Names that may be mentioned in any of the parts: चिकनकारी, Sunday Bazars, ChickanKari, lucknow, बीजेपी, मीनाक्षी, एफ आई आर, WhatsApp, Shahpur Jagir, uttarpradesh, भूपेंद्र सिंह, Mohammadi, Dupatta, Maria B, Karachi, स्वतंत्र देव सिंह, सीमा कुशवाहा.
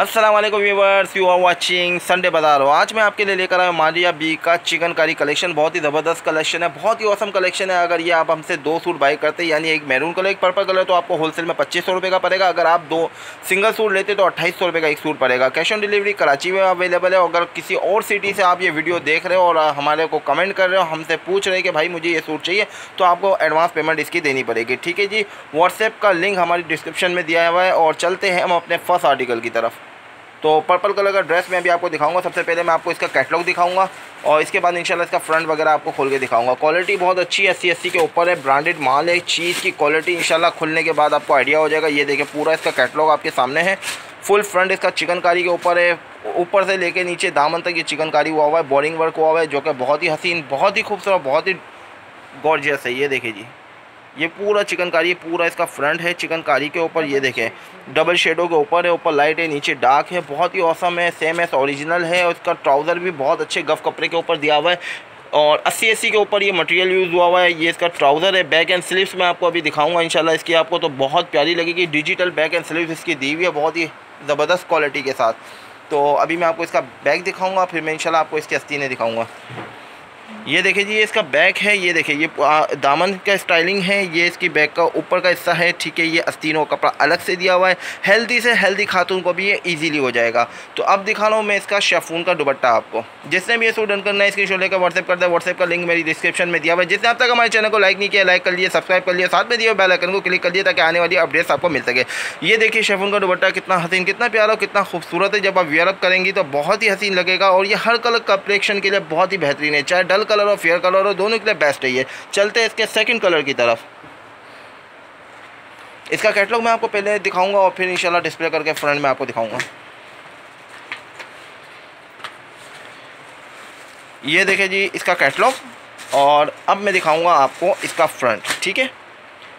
अस्सलाम वालेकुम viewers, you are watching Sunday Bazaar. आज मैं आपके लिए लेकर आया मारिया बी का चिकन कारी कलेक्शन। बहुत ही ज़बरदस्त कलेक्शन है, बहुत ही औसम कलेक्शन है। अगर ये आप हमसे दो सूट बाई करते हैं, यानी एक मैरून कलर एक पर्पल कलर, तो आपको होलसेल में 2500 रुपये का पड़ेगा। अगर आप दो सिंगल सूट लेते तो 2800 रुपये का एक सूट पड़ेगा। कैश ऑन डिलीवरी कराची में अवेलेबल है। अगर किसी और सिटी से आप ये वीडियो देख रहे हो और हमारे को कमेंट कर रहे हो, हमसे पूछ रहे हैं कि भाई मुझे ये सूट चाहिए, तो आपको एडवांस पेमेंट इसकी देनी पड़ेगी। ठीक है जी, व्हाट्सएप का लिंक हमारी डिस्क्रिप्शन में दिया हुआ है। और चलते हैं हम अपने फर्स्ट आर्टिकल की तरफ। तो पर्पल कलर का ड्रेस मैं अभी आपको दिखाऊंगा। सबसे पहले मैं आपको इसका कैटलॉग दिखाऊंगा और इसके बाद इंशाल्लाह इसका फ्रंट वगैरह आपको खोल के दिखाऊंगा। क्वालिटी बहुत अच्छी है, 80-80 के ऊपर है, ब्रांडेड माल है। चीज़ की क्वालिटी इंशाल्लाह खुलने के बाद आपको आइडिया हो जाएगा। ये देखिए, पूरा इसका कैटलॉग आपके सामने है। फुल फ्रंट इसका चिकनकारी के ऊपर है, ऊपर से लेके नीचे दामन तक ये चिकनकारी हुआ हुआ है, बॉरिंग वर्क हुआ हुआ है, जो कि बहुत ही हसीन, बहुत ही खूबसूरत, बहुत ही गॉर्जियस है। ये देखिए जी, ये पूरा चिकनकारी है, पूरा इसका फ्रंट है चिकनकारी के ऊपर। ये देखें, डबल शेडो के ऊपर है, ऊपर लाइट है, नीचे डार्क है। बहुत ही औसम है, सेम एस ओरिजिनल है। और इसका ट्राउज़र भी बहुत अच्छे गफ कपड़े के ऊपर दिया हुआ है और 80-80 के ऊपर ये मटेरियल यूज़ हुआ हुआ है। ये इसका ट्राउज़र है। बैक एंड स्लीव्स मैं आपको अभी दिखाऊंगा इंशाल्लाह इसकी, आपको तो बहुत प्यारी लगेगी। डिजिटल बैक एंड स्लीव्स इसकी दी हुई है, बहुत ही ज़बरदस्त क्वालिटी के साथ। तो अभी मैं आपको इसका बैक दिखाऊँगा, फिर मैं इंशाल्लाह आपको इसकी आस्तीनें दिखाऊँगा। ये देखिए जी, ये इसका बैक है। ये देखिए, ये दामन का स्टाइलिंग है, ये इसकी बैक का ऊपर का हिस्सा है। ठीक है, ये आस्तीनों का कपड़ा अलग से दिया हुआ है। हेल्दी से हेल्दी खातून को भी ये इजीली हो जाएगा। तो अब दिखा रहा हूँ मैं इसका शेफून का दुपट्टा। आपको जिसने भी ये सूट डन करना है, इसकी शो लेकर व्हाट्सएप कर दे। व्हाट्सएप का लिंक मेरी डिस्क्रिप्शन में दिया हुआ है। जिसने अब तक हमारे चैनल को लाइक नहीं किया, लाइक कर लिए, सब्सक्राइब कर लिया, साथ में दिए बेल आइकन को क्लिक कर दिया ताकि आने वाली अपडेट्स आपको मिल सके। ये देखिए, शेफून का दुपट्टा कितना हसीन, कितना प्यारा, कितना खूबसूरत है। जब आप वेयर अप करेंगी तो बहुत ही हसीन लगेगा। और ये हर कलर कॉम्बिनेशन के लिए बहुत ही बेहतरीन है, चाहे डल कलर और फेयर कलर हो, दोनों के लिए बेस्ट है ये। चलते हैं इसके सेकंड कलर की तरफ। इसका कैटलॉग मैं आपको पहले दिखाऊंगा और फिर इंशाल्लाह डिस्प्ले करके फ्रंट में आपको दिखाऊंगा। ये देखिए जी, इसका कैटलॉग। और अब मैं दिखाऊंगा आपको इसका फ्रंट। ठीक है,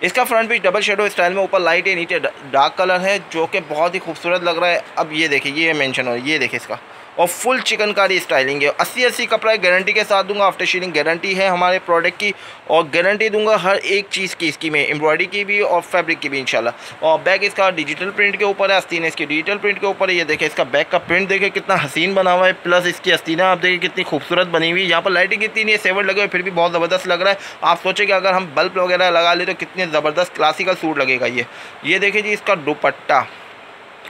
इसका फ्रंट भी डबल शेडो स्टाइल में, ऊपर लाइट है, नीचे डार्क कलर है, जो कि बहुत ही खूबसूरत लग रहा है। अब ये देखिए, ये मेंशन हो रहा है, ये देखिए इसका। और फुल चिकनकारी स्टाइलिंग है। 80-80 कपड़ा गारंटी के साथ दूंगा, आफ्टर शीलिंग गारंटी है हमारे प्रोडक्ट की। और गारंटी दूंगा हर एक चीज़ की इसकी मैं, एम्ब्रॉयडरी की भी और फैब्रिक की भी इंशाल्लाह। और बैग इसका डिजिटल प्रिंट के ऊपर है, आस्तीन इसकी डिजिटल प्रिंट के ऊपर है। ये देखिए, इसका बैग का प्रिंट देखिए कितना हसीन बना हुआ है, प्लस इसकी आस्तीन आप देखिए कितनी खूबसूरत बनी हुई है। यहाँ पर लाइटिंग इतनी नहीं है, सेवर लगे हुए फिर भी बहुत ज़बरदस्त लग रहा है। आप सोचें कि अगर हम बल्ब वगैरह लगा ले तो कितने ज़बरदस्त क्लासिकल सूट लगेगा ये। ये देखिए जी, इसका दुपट्टा,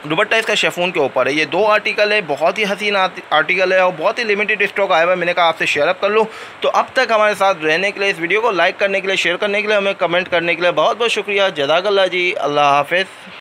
दुपट्टा इसका शेफून के ऊपर है। ये दो आर्टिकल है, बहुत ही हसीन आर्टिकल है और बहुत ही लिमिटेड स्टॉक आया हुआ है। मैंने कहा आपसे शेयर अप कर लूँ। तो अब तक हमारे साथ रहने के लिए, इस वीडियो को लाइक करने के लिए, शेयर करने के लिए, हमें कमेंट करने के लिए बहुत बहुत शुक्रिया। जज़ाकल्लाह जी, अल्लाह हाफिज़।